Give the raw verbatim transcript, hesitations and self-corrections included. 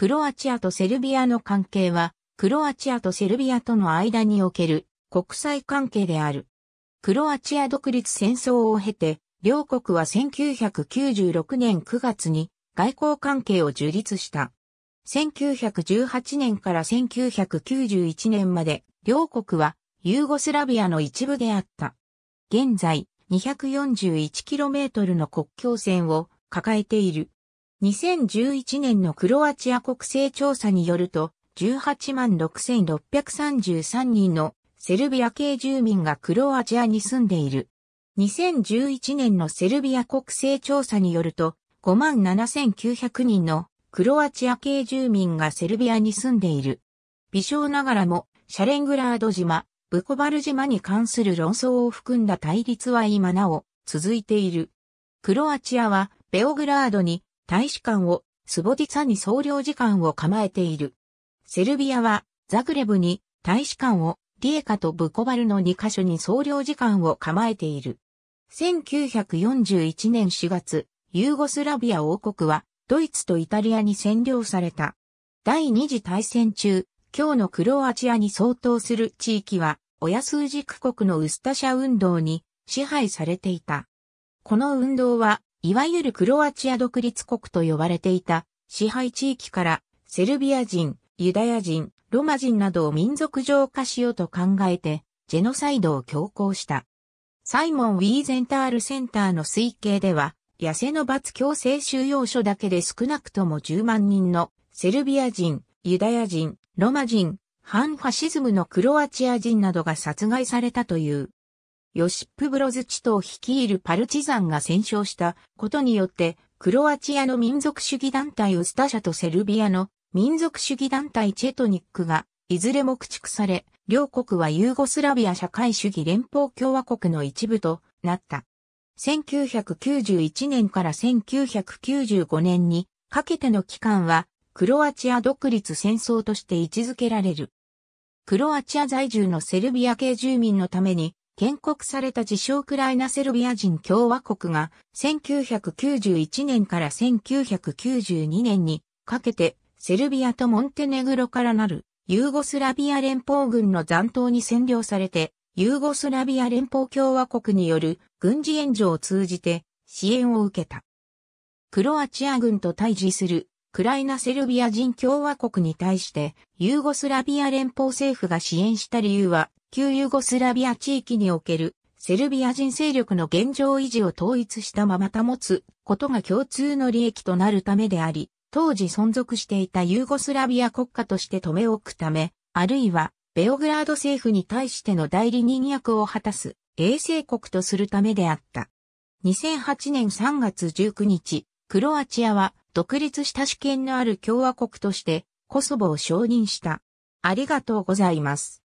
クロアチアとセルビアの関係は、クロアチアとセルビアとの間における国際関係である。クロアチア独立戦争を経て、両国はせんきゅうひゃくきゅうじゅうろくねんくがつに外交関係を樹立した。せんきゅうひゃくじゅうはちねんからせんきゅうひゃくきゅうじゅういちねんまで、両国はユーゴスラビアの一部であった。現在、にひゃくよんじゅういちキロメートル の国境線を抱えている。にせんじゅういちねんのクロアチア国勢調査によると、じゅうはちまんろくせんろっぴゃくさんじゅうさんにんのセルビア系住民がクロアチアに住んでいる。にせんじゅういちねんのセルビア国勢調査によると、ごまんななせんきゅうひゃくにんのクロアチア系住民がセルビアに住んでいる。微小ながらも、シャレングラード島、ブコバル島に関する論争を含んだ対立は今なお続いている。クロアチアはベオグラードに大使館を、スボティツァに総領事館を構えている。セルビアはザグレブに大使館を、リエカとブコバルのにかしょに総領事館を構えている。せんきゅうひゃくよんじゅういちねんしがつ、ユーゴスラビア王国はドイツとイタリアに占領された。第二次大戦中、今日のクロアチアに相当する地域は、親スージク国のウスタシャ運動に支配されていた。この運動は、いわゆるクロアチア独立国と呼ばれていた支配地域から、セルビア人、ユダヤ人、ロマ人などを民族浄化しようと考えて、ジェノサイドを強行した。サイモン・ウィーゼンタールセンターの推計では、痩せの罰強制収容所だけで少なくともじゅうまんにんのセルビア人、ユダヤ人、ロマ人、反ファシズムのクロアチア人などが殺害されたという。ヨシップ・ブロズ・チトを率いるパルチザンが戦勝したことによって、クロアチアの民族主義団体ウスタシャとセルビアの民族主義団体チェトニックが、いずれも駆逐され、両国はユーゴスラビア社会主義連邦共和国の一部となった。せんきゅうひゃくきゅうじゅういちねんからせんきゅうひゃくきゅうじゅうごねんにかけての期間は、クロアチア独立戦争として位置づけられる。クロアチア在住のセルビア系住民のために建国された自称クライナセルビア人共和国がせんきゅうひゃくきゅうじゅういちねんからせんきゅうひゃくきゅうじゅうにねんにかけてセルビアとモンテネグロからなるユーゴスラビア連邦軍の残党に占領されてユーゴスラビア連邦共和国による軍事援助を通じて支援を受けた。クロアチア軍と対峙するクライナセルビア人共和国に対してユーゴスラビア連邦政府が支援した理由は旧ユーゴスラビア地域におけるセルビア人勢力の現状維持を統一したまま保つことが共通の利益となるためであり、当時存続していたユーゴスラビア国家として留め置くため、あるいはベオグラード政府に対しての代理人役を果たす衛星国とするためであった。にせんはちねんさんがつじゅうくにち、クロアチアは独立した主権のある共和国としてコソボを承認した。ありがとうございます。